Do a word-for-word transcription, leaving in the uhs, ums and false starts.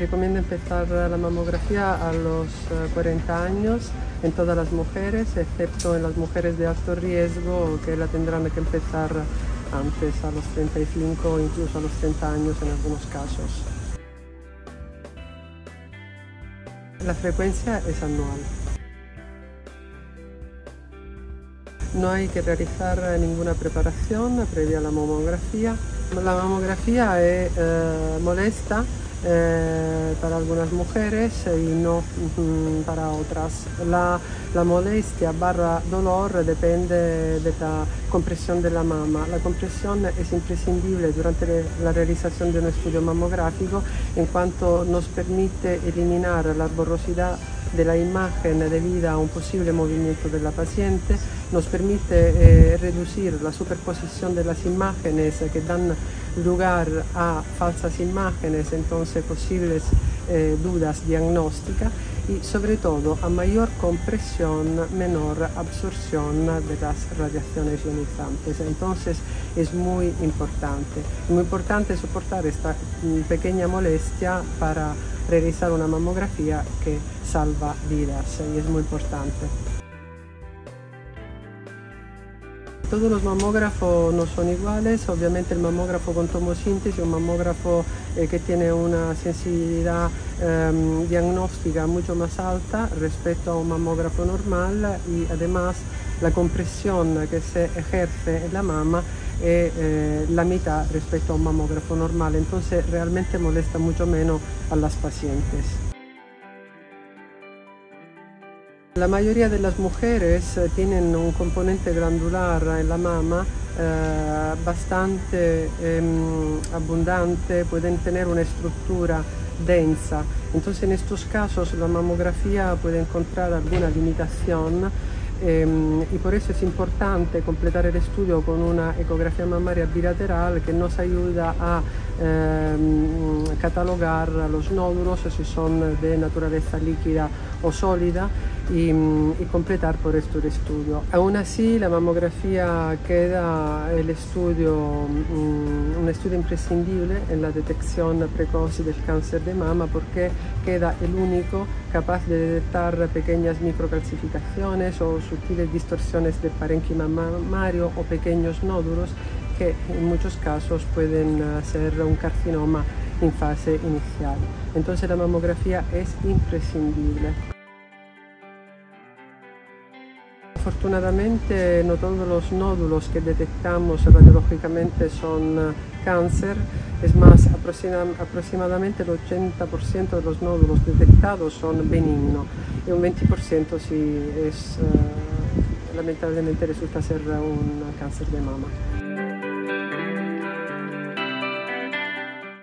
recomienda empezar la mamografía a los cuarenta años en todas las mujeres, excepto en las mujeres de alto riesgo, que la tendrán que empezar antes, a los treinta y cinco o incluso a los treinta años en algunos casos. La frecuencia es anual. No hay que realizar ninguna preparación previa a la mamografía. La mamografía es eh, molesta eh, para algunas mujeres y no mm, para otras. La, la molestia barra dolor depende de la compresión de la mama. La compresión es imprescindible durante la realización de un estudio mamográfico, en cuanto nos permite eliminar la borrosidad de la imagen debida a un posible movimiento de la paciente, nos permite eh, reducir la superposición de las imágenes que dan lugar a falsas imágenes, entonces posibles eh, dudas diagnósticas, y sobre todo a mayor compresión, menor absorción de las radiaciones ionizantes. Entonces es muy importante, muy importante soportar esta pequeña molestia para realizar una mamografía que salva vidas y es muy importante. Todos los mamógrafos no son iguales, obviamente el mamógrafo con tomosíntesis es un mamógrafo eh, que tiene una sensibilidad eh, diagnóstica mucho más alta respecto a un mamógrafo normal, y además la compresión que se ejerce en la mama es eh, la mitad respecto a un mamógrafo normal, entonces realmente molesta mucho menos a las pacientes. La mayoría de las mujeres tienen un componente glandular en la mama eh, bastante eh, abundante, pueden tener una estructura densa, entonces en estos casos la mamografía puede encontrar alguna limitación. Eh, y por eso es importante completar el estudio con una ecografía mamaria bilateral que nos ayuda a eh, catalogar los nódulos, si son de naturaleza líquida o sólida, y, y completar por esto el estudio. Aún así, la mamografía queda el estudio, un estudio imprescindible en la detección precoz del cáncer de mama, porque queda el único capaz de detectar pequeñas microcalcificaciones o sutiles distorsiones del parénquima mamario o pequeños nódulos que en muchos casos pueden ser un carcinoma en fase inicial. Entonces la mamografía es imprescindible. Afortunadamente no todos los nódulos que detectamos radiológicamente son cáncer, es más, aproximadamente el ochenta por ciento de los nódulos detectados son benignos y un veinte por ciento sí es, lamentablemente resulta ser un cáncer de mama.